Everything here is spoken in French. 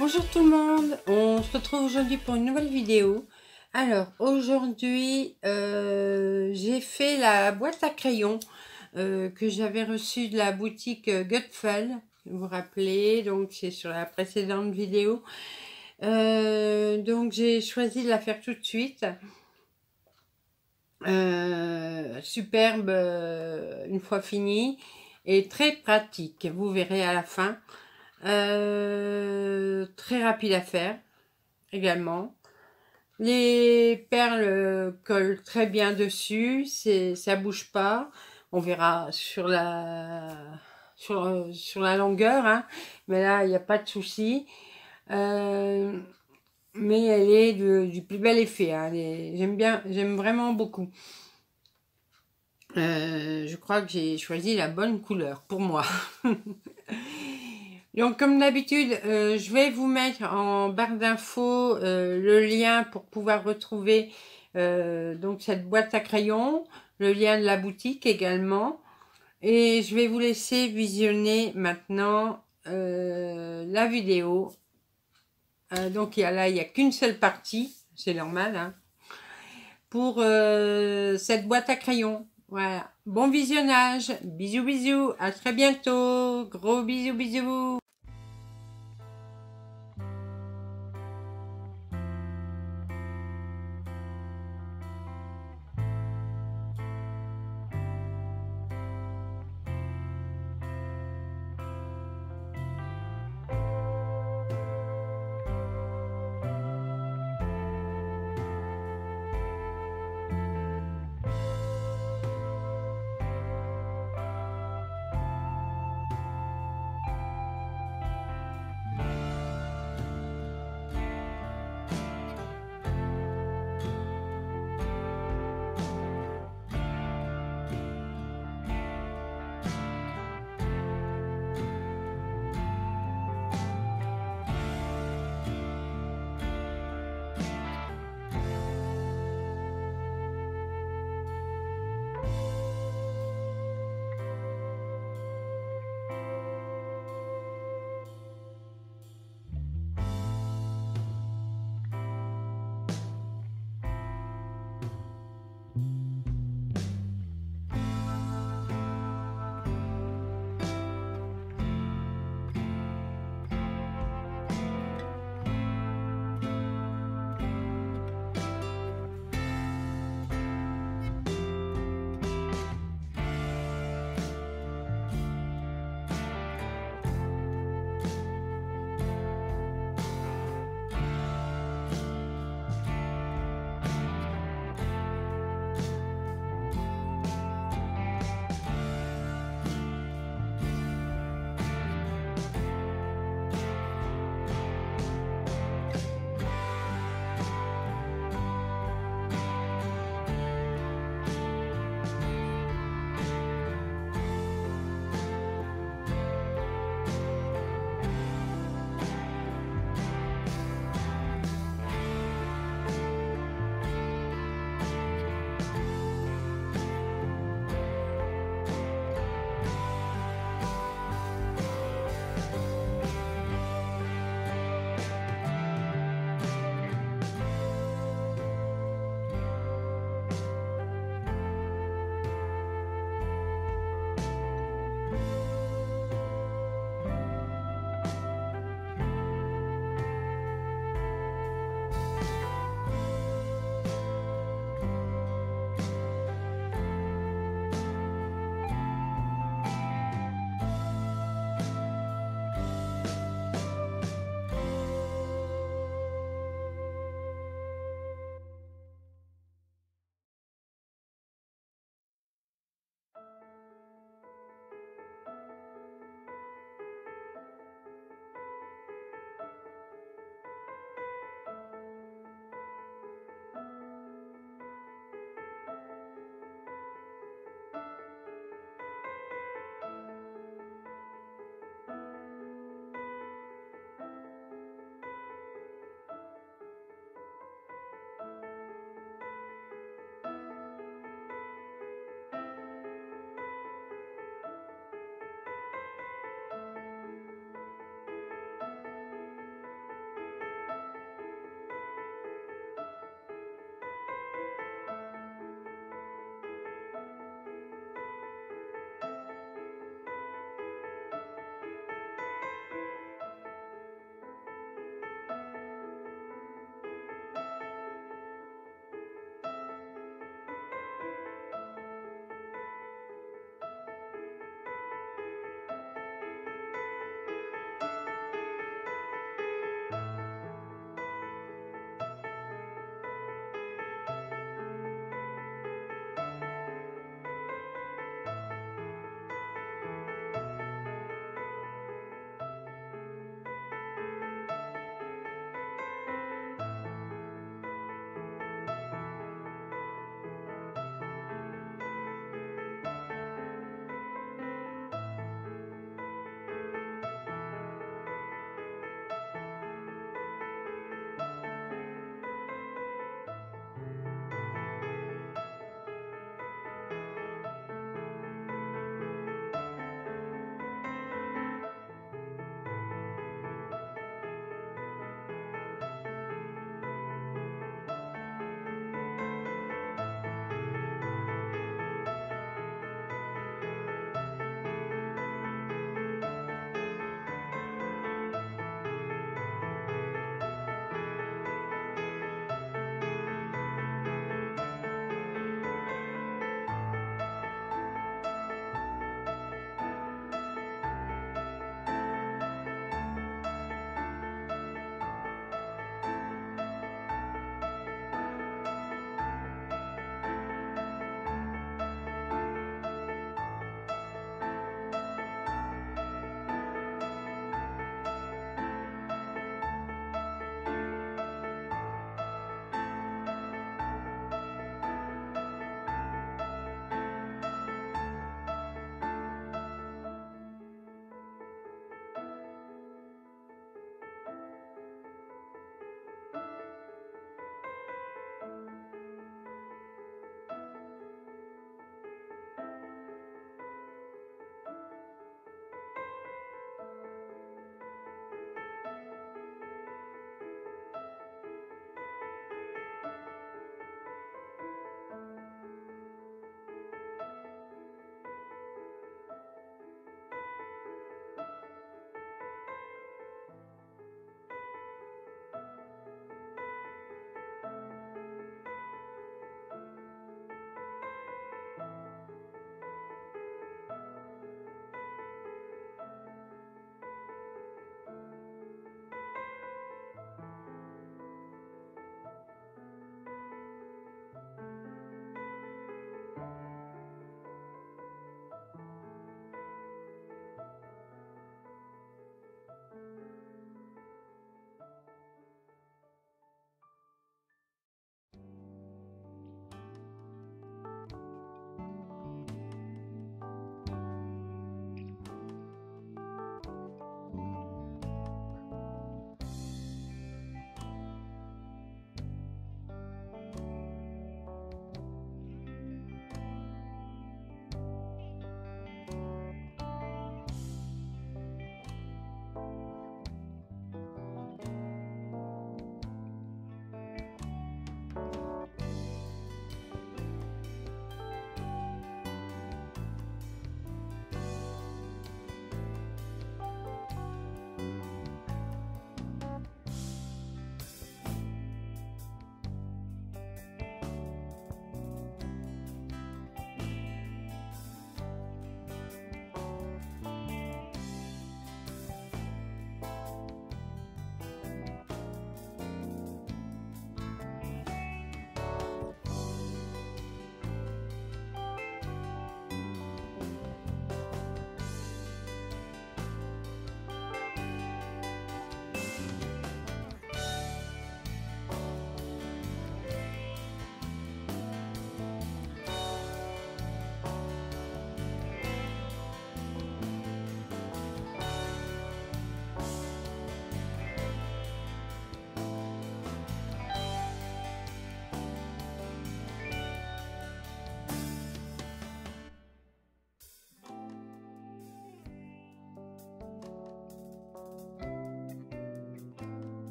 Bonjour tout le monde, on se retrouve aujourd'hui pour une nouvelle vidéo. Alors aujourd'hui j'ai fait la boîte à crayons que j'avais reçue de la boutique Gudfel, vous vous rappelez, donc c'est sur la précédente vidéo. Donc j'ai choisi de la faire tout de suite. Superbe une fois finie et très pratique, vous verrez à la fin. Très rapide à faire également. Les perles collent très bien dessus, ça bouge pas, on verra sur la longueur, hein. Mais là il n'y a pas de souci. Mais elle est du plus bel effet, hein. J'aime vraiment beaucoup. Je crois que j'ai choisi la bonne couleur pour moi. Donc comme d'habitude, je vais vous mettre en barre d'infos le lien pour pouvoir retrouver donc cette boîte à crayons, le lien de la boutique également. Et je vais vous laisser visionner maintenant la vidéo. Donc il n'y a qu'une seule partie, c'est normal, hein, pour cette boîte à crayons. Voilà, bon visionnage, bisous bisous, à très bientôt, gros bisous bisous.